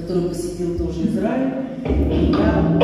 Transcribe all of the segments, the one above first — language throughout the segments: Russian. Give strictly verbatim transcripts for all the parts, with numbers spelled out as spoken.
который посетил тоже Израиль. И я...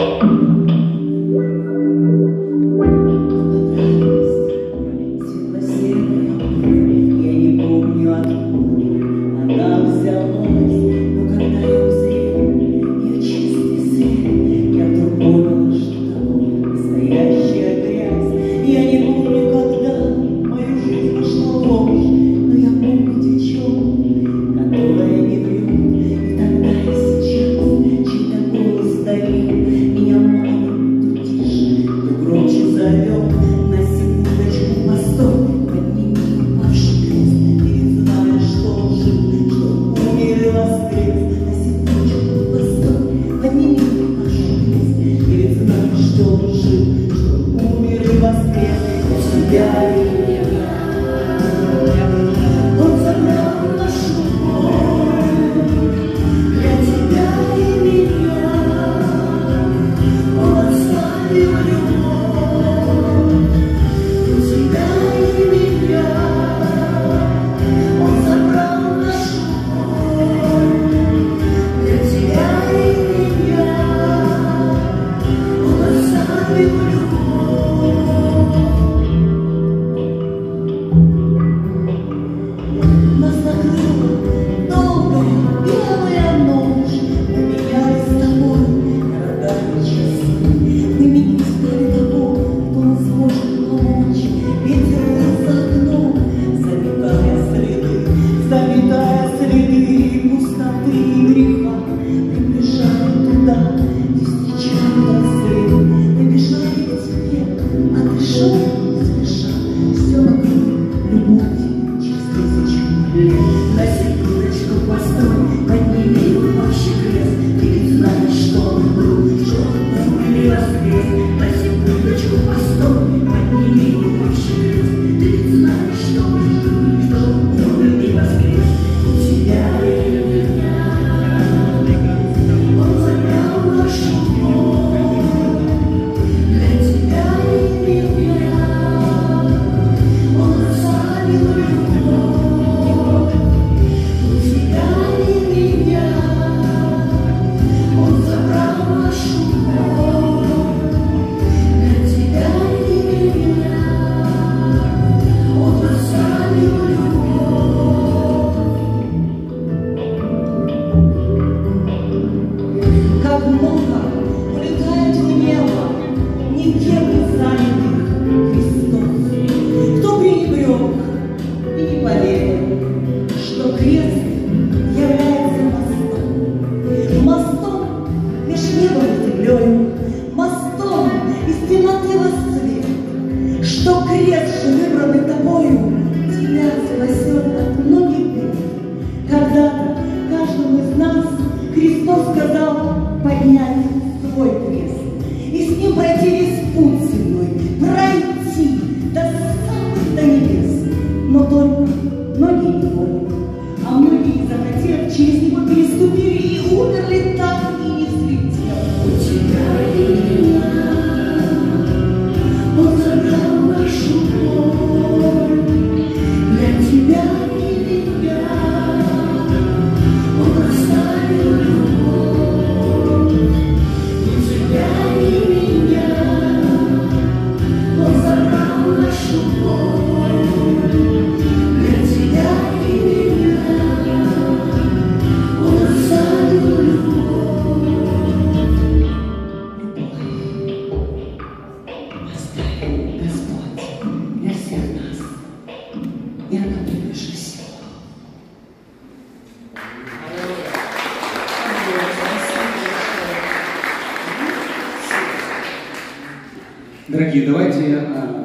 Дорогие, давайте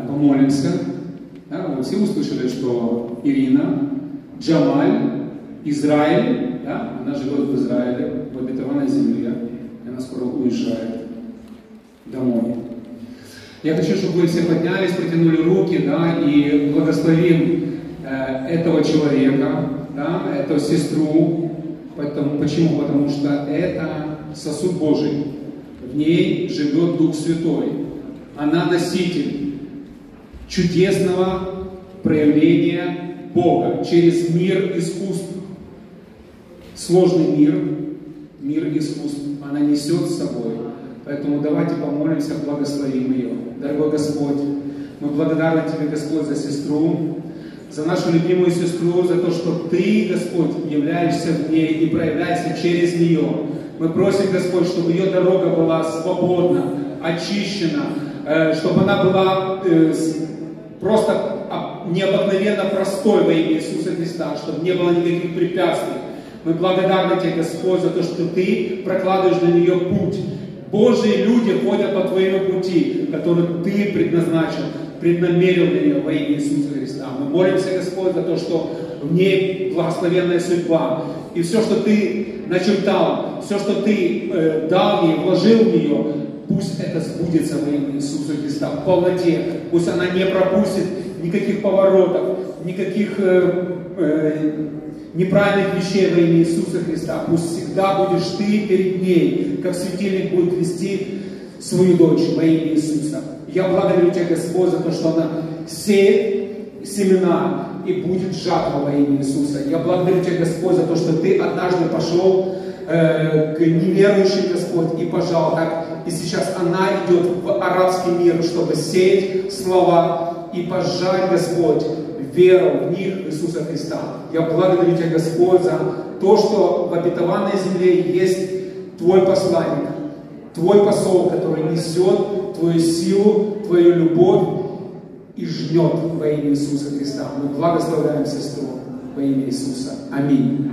помолимся. Да, вы все услышали, что Ирина Жаммаль, Израиль, да, она живет в Израиле, в обетованной земле, и она скоро уезжает домой. Я хочу, чтобы вы все поднялись, протянули руки, да, и благословим э, этого человека, да, эту сестру. Потому, почему? Потому что это сосуд Божий, в ней живет Дух Святой. Она носитель чудесного проявления Бога через мир искусств. Сложный мир, мир искусств, она несет с собой. Поэтому давайте помолимся, благословим ее. Дорогой Господь, мы благодарны Тебе, Господь, за сестру, за нашу любимую сестру, за то, что Ты, Господь, являешься в ней и проявляешься через нее. Мы просим, Господь, чтобы ее дорога была свободна, очищена, чтобы она была просто необыкновенно простой во имя Иисуса Христа, чтобы не было никаких препятствий. Мы благодарны Тебе, Господь, за то, что Ты прокладываешь для нее путь. Божьи люди ходят по Твоему пути, который Ты предназначил, преднамерил для нее во имя Иисуса Христа. Мы молимся, Господь, за то, что в ней благословенная судьба. И все, что Ты начертал, все, что Ты э, дал ей, вложил в нее, пусть это сбудется во имя Иисуса Христа в полноте. Пусть она не пропустит никаких поворотов, никаких э, э, неправильных вещей во имя Иисуса Христа. Пусть всегда будешь Ты перед ней, как светильник будет вести свою дочь во имя Иисуса. Я благодарю Тебя, Господь, за то, что она сеет семена и будет жатва во имя Иисуса. Я благодарю Тебя, Господь, за то, что Ты однажды пошел э, к неверующим, Господь, и пожал так. И сейчас она идет в арабский мир, чтобы сеять слова и пожать, Господь, веру в них Иисуса Христа. Я благодарю Тебя, Господь, за то, что в обетованной земле есть Твой посланник, Твой посол, который несет Твою силу, Твою любовь и жнет во имя Иисуса Христа. Мы благословляем сестру во имя Иисуса. Аминь.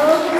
Аминь.